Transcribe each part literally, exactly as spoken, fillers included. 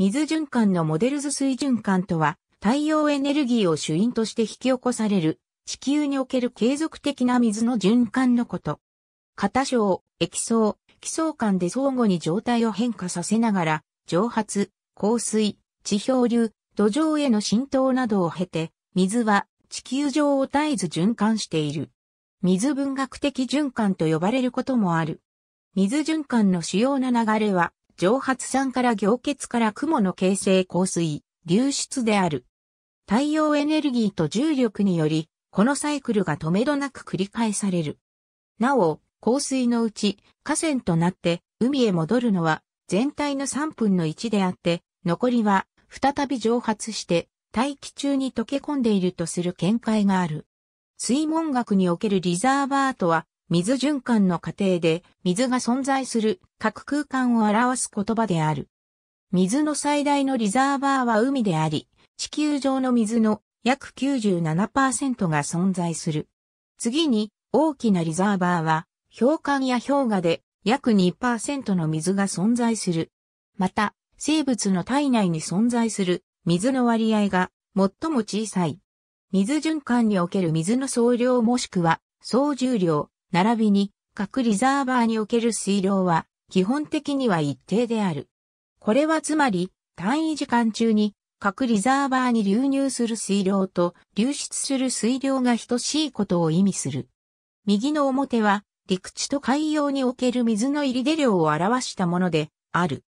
水循環のモデルズ水循環とは、太陽エネルギーを主因として引き起こされる、地球における継続的な水の循環のこと。片晶、液晶、気層間で相互に状態を変化させながら、蒸発、降水、地表流、土壌への浸透などを経て、水は地球上を絶えず循環している。水文学的循環と呼ばれることもある。水循環の主要な流れは、蒸発散から凝結から雲の形成降水、流出である。太陽エネルギーと重力により、このサイクルが止めどなく繰り返される。なお、降水のうち、河川となって海へ戻るのは全体のさんぶんのいちであって、残りは再び蒸発して大気中に溶け込んでいるとする見解がある。水文学におけるリザーバーとは、水循環の過程で水が存在する各空間を表す言葉である。水の最大のリザーバーは海であり、地球上の水の約 きゅうじゅうななパーセント が存在する。次に大きなリザーバーは、氷管や氷河で約 にパーセント の水が存在する。また、生物の体内に存在する水の割合が最も小さい。水循環における水の総量もしくは総重量、並びに各リザーバーにおける水量は基本的には一定である。これはつまり単位時間中に各リザーバーに流入する水量と流出する水量が等しいことを意味する。右の表は陸地と海洋における水の入り出量を表したものである。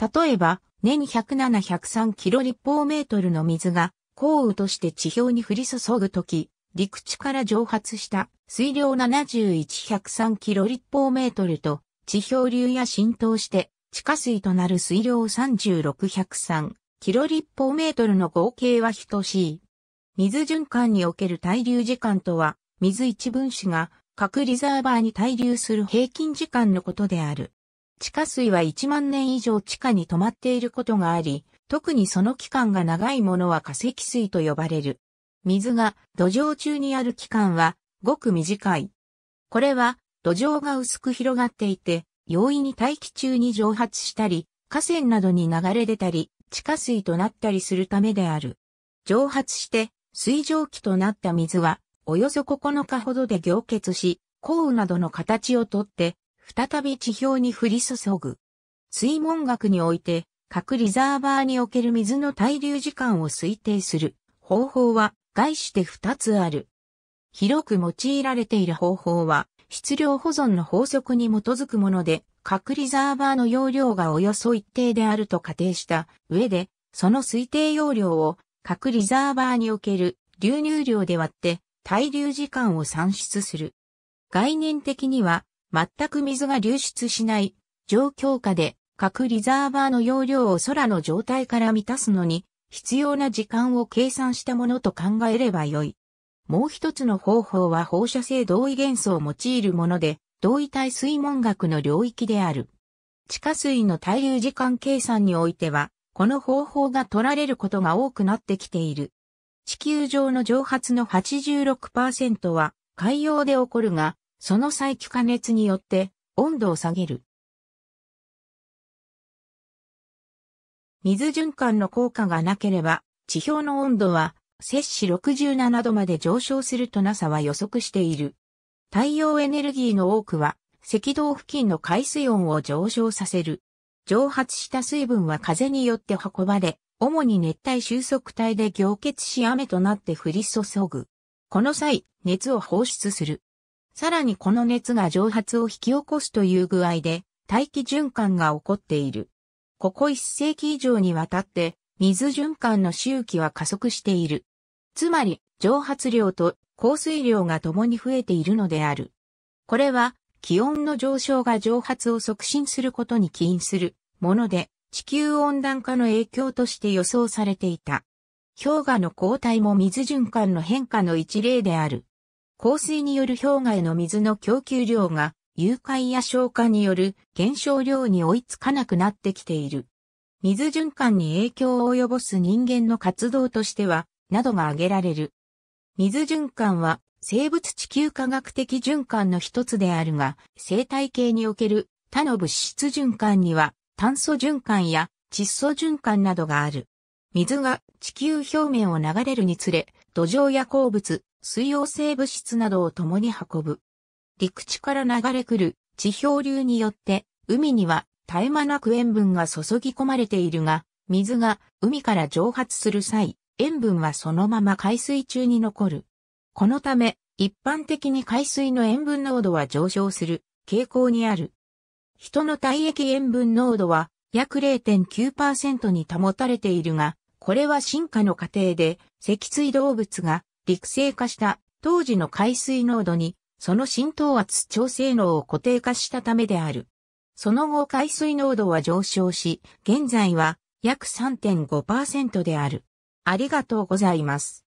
例えば、年ひゃくなな、ひゃくさんキロ立方メートルの水が降雨として地表に降り注ぐとき、陸地から蒸発した水量ななじゅういち、ひゃくさんキロ立方メートルと地表流や浸透して地下水となる水量さんじゅうろく、ひゃくさんキロ立方メートルの合計は等しい。水循環における滞留時間とは、水一分子が各リザーバーに滞留する平均時間のことである。地下水はいちまんねん以上地下に止まっていることがあり、特にその期間が長いものは化石水と呼ばれる。水が土壌中にある期間はごく短い。これは土壌が薄く広がっていて、容易に大気中に蒸発したり、河川などに流れ出たり、地下水となったりするためである。蒸発して水蒸気となった水は、およそここのかほどで凝結し、降雨などの形をとって、再び地表に降り注ぐ。水文学において、各リザーバーにおける水の滞留時間を推定する方法は、概してふたつある。広く用いられている方法は、質量保存の法則に基づくもので、各リザーバーの容量がおよそ一定であると仮定した上で、その推定容量を各リザーバーにおける流入量で割って、滞留時間を算出する。概念的には、全く水が流出しない状況下で、各リザーバーの容量を空の状態から満たすのに、必要な時間を計算したものと考えればよい。もう一つの方法は放射性同位元素を用いるもので、同位体水文学の領域である。地下水の滞留時間計算においては、この方法が取られることが多くなってきている。地球上の蒸発の はちじゅうろくパーセント は海洋で起こるが、その再帰化熱によって温度を下げる。水循環の効果がなければ、地表の温度は摂氏ろくじゅうななどまで上昇すると ナサ は予測している。太陽エネルギーの多くは、赤道付近の海水温を上昇させる。蒸発した水分は風によって運ばれ、主に熱帯収束帯で凝結し雨となって降り注ぐ。この際、熱を放出する。さらにこの熱が蒸発を引き起こすという具合で、大気循環が起こっている。ここいっせいき以上にわたって、水循環の周期は加速している。つまり、蒸発量と降水量がともに増えているのである。これは、気温の上昇が蒸発を促進することに起因するもので、地球温暖化の影響として予想されていた。氷河の後退も水循環の変化の一例である。降水による氷河への水の供給量が、融解や昇華による減少量に追いつかなくなってきている。水循環に影響を及ぼす人間の活動としては、などが挙げられる。水循環は、生物地球科学的循環の一つであるが、生態系における他の物質循環には、炭素循環や窒素循環などがある。水が地球表面を流れるにつれ、土壌や鉱物、水溶性物質などを共に運ぶ。陸地から流れ来る地表流によって、海には絶え間なく塩分が注ぎ込まれているが、水が海から蒸発する際、塩分はそのまま海水中に残る。このため、一般的に海水の塩分濃度は上昇する傾向にある。人の体液塩分濃度は約 れいてんきゅうパーセント に保たれているが、これは進化の過程で、脊椎動物が陸生化した当時の海水濃度に、その浸透圧調整能を固定化したためである。その後海水濃度は上昇し、現在は約 さんてんごパーセント である。ありがとうございます。